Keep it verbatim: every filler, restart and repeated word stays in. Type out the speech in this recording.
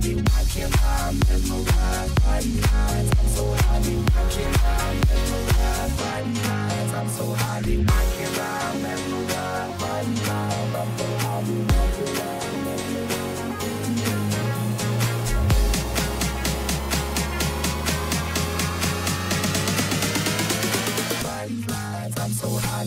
do I can't hide, mesmerized by your eyes. I'm so high, do I can't hide, mesmerized by your eyes. I'm so high, do I can't hide, mesmerized by your eyes. I'm so high, do I can't hide, mesmerized by your eyes. I'm so high,